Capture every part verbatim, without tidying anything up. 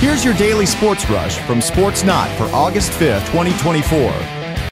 Here's your Daily Sports Rush from Sportsnaut for August fifth, twenty twenty-four.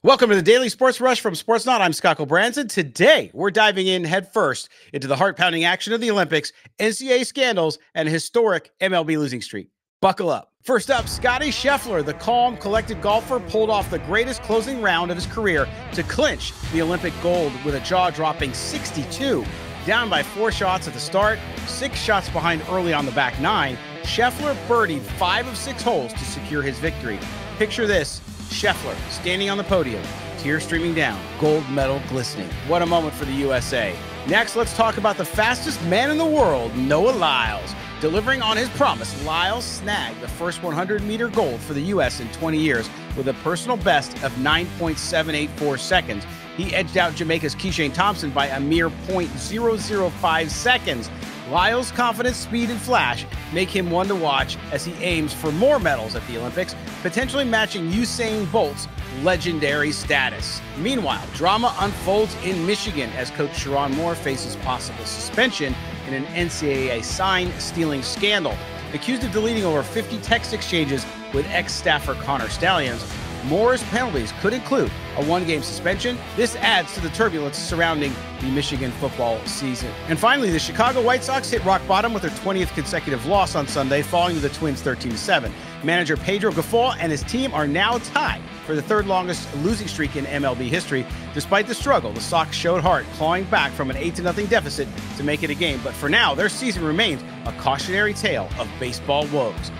Welcome to the Daily Sports Rush from Sportsnaut. I'm Scott O'Branson. Today, we're diving in headfirst into the heart-pounding action of the Olympics, N C double A scandals, and a historic M L B losing streak. Buckle up. First up, Scotty Scheffler, the calm, collected golfer, pulled off the greatest closing round of his career to clinch the Olympic gold with a jaw-dropping sixty-two. Down by four shots at the start, six shots behind early on the back nine, Scheffler birdied five of six holes to secure his victory. Picture this, Scheffler standing on the podium, tears streaming down, gold medal glistening. What a moment for the U S A. Next, let's talk about the fastest man in the world, Noah Lyles. Delivering on his promise, Lyles snagged the first hundred meter gold for the U S in twenty years with a personal best of nine point seven eight four seconds. He edged out Jamaica's Kishane Thompson by a mere point zero zero five seconds. Lyles' confidence, speed, and flash make him one to watch as he aims for more medals at the Olympics, potentially matching Usain Bolt's legendary status. Meanwhile, drama unfolds in Michigan as coach Sherrone Moore faces possible suspension in an N C double A sign-stealing scandal. Accused of deleting over fifty text exchanges with ex-staffer Connor Stallions, Moore's penalties could include a one-game suspension. This adds to the turbulence surrounding the Michigan football season. And finally, the Chicago White Sox hit rock bottom with their twentieth consecutive loss on Sunday, falling to the Twins thirteen to seven. Manager Pedro Gaffal and his team are now tied for the third longest losing streak in M L B history. Despite the struggle, the Sox showed heart, clawing back from an eight to nothing deficit to make it a game. But for now, their season remains a cautionary tale of baseball woes.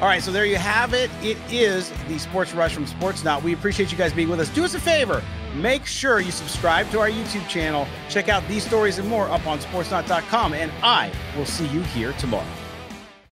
All right, so there you have it. It is the Sports Rush from Sportsnaut. We appreciate you guys being with us. Do us a favor. Make sure you subscribe to our YouTube channel. Check out these stories and more up on sportsnaut dot com, and I will see you here tomorrow.